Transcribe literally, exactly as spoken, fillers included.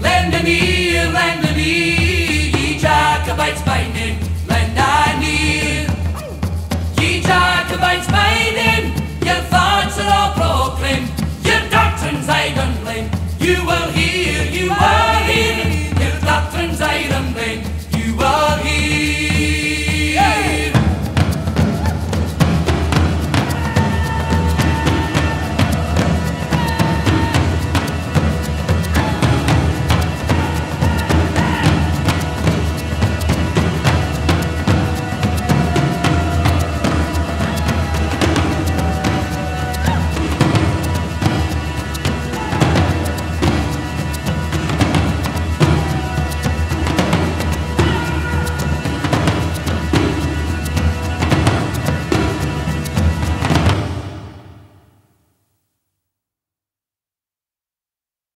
Lend an ear, lend an ear, ye Jacobites by name. Lend an ear, ye Jacobites by name. Your thoughts are all proclaimed, your doctrines I don't blame. You will hear, you will hear, your doctrines I don't blame. You will hear.